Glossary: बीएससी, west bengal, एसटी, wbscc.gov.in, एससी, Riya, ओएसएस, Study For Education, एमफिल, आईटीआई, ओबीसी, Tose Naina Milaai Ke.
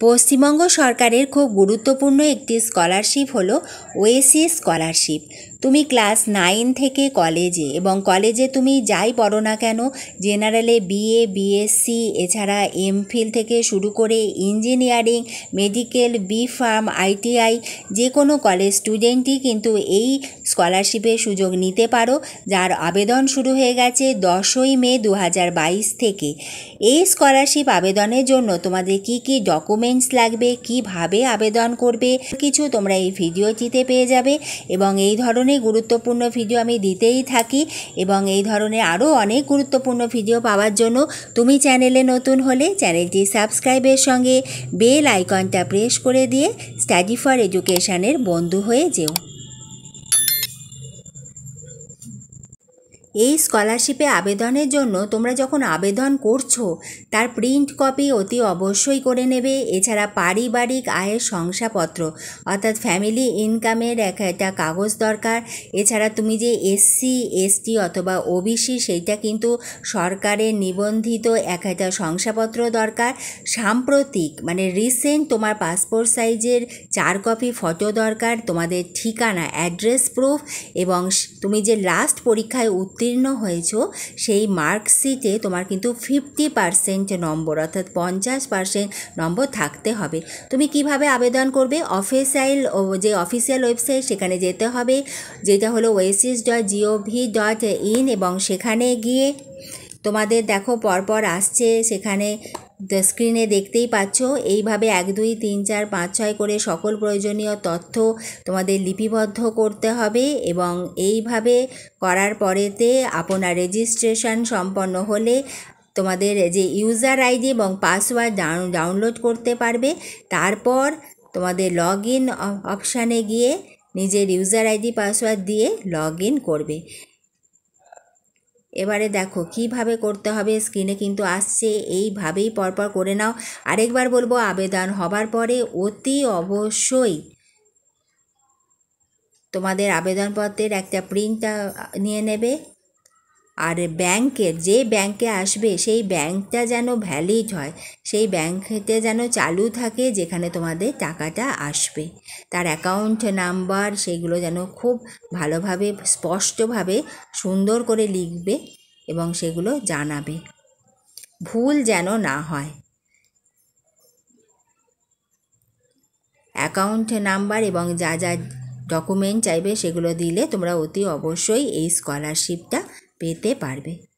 पश्चिमबंग सरकारेर खूब गुरुत्वपूर्ण एक स्कलारशिप हलो ओएसएस स्कलारशिप। तुमी क्लास 9 थेके कलेजे एबं कलेजे तुमी जाई पढ़ो ना केन जेनारेले बीए बीएससी एछाड़ा एमफिल थेके शुरू करे इंजिनियारिंग मेडिकल बीफार्म आईटीआई जे कोनो कलेज स्टूडेंटई किन्तु एई स्कलारशिपेर सुयोग निते पारो, जार आवेदन शुरू हये गेछे 10 मे 2022 थेके। एई स्कलारशिप आवेदनेर जोन्नो तोमादेर कि कि डकुमेंट्स लागबे, किभाबे आवेदन करबे, किछु तोमरा एई भिडियोटिते पेये जाबे एबं एई धरनेर गुरुत्वपूर्ण भिडियो आमी दितेई थाकी एबं एई धरनेर आरो अनेक गुरुत्वपूर्ण भिडियो पावार जोन्नो तुमी चैनेले नतुन होले चैनेलटी सबस्क्राइबेर संगे बेल आइकनटा प्रेस करे दिए स्टाडी फर एडुकेशनेर बंधु हये जेओ। ये स्कलारशिपे आवेदन जोन्नो तोमरा जखन आवेदन करछो तार प्रिंट कपि अति अवश्यई करे नेबे। एछाड़ा पारिवारिक आयेर शंसापत्र अर्थात फैमिली इनकामेर एकटा कागज दरकार। एछाड़ा तुमी जे एससी एसटी अथवा ओबीसी सेटा किन्तु सरकारेर निबंधित एकटा शंसापत्र दरकार। साम्प्रतिक माने रिसेंट तोमार पासपोर्ट साइजेर 4 कपि फटो दरकार। तोमादेर ठिकाना एड्रेस प्रूफ एबं तुमी जे लास्ट परीक्षाय उत्तीर्ण हो सेई मार्कशीटे तोमार किन्तु 50% नम्बर अर्थात 50% नम्बर थाकते हबे। तुमी किभाबे आवेदन करबे अफिसियल वेबसाइट सेखाने जेते हबे जेटा हलो wbscc.gov.in एबं सेखाने गिये तोमादेर देखो परपर आसछे सेखाने स्क्रिने देखते ही पाच्छ। एई भावे 1 2 3 4 5 6 करे सकल प्रयोजनीय तथ्य तोमादेर लिपिबद्ध करते हबे एबं एई भावे करार परेते आपनार रेजिस्ट्रेशन सम्पन्न होले तोमादेर जे यूजार आईडी एबं पासवर्ड डाउनलोड करते पारबे। तारपर तोमादेर लग इन अपशने गिये निजेर यूजार आईडी पासवर्ड दिए लग इन करबे। एबारे देखो किभाबे करते हबे स्क्रिने किन्तु आसछे एई भावेई परपर करे नाओ। आरेकबार बोलबो आवेदन हबार परे अति अवश्यई तोमादेर आवेदनपत्रेर एकटा प्रिंट निये नेबे और बैंकेर जे बैंके आसबे सेई बैंकटा जेन भ्यालिड हय सेई बैंकते जेन चालू थाके जेखाने तोमादेर टाकाटा आसबे। तार अ্যাকাউন্ট नम्बर सेइगुलो जेन खूब भालोभाबे स्पष्टभाबे सुंदर करे लिखबे एबं सेइगुलो जानाबे, भूल जेन ना हय। অ্যাকাউন্ট नम्बर एबं जा जा डकुमेंट चाइबे सेगुलो दिले तोमरा अति अवश्यई एई स्कलारशिपटा পেতে পারবে।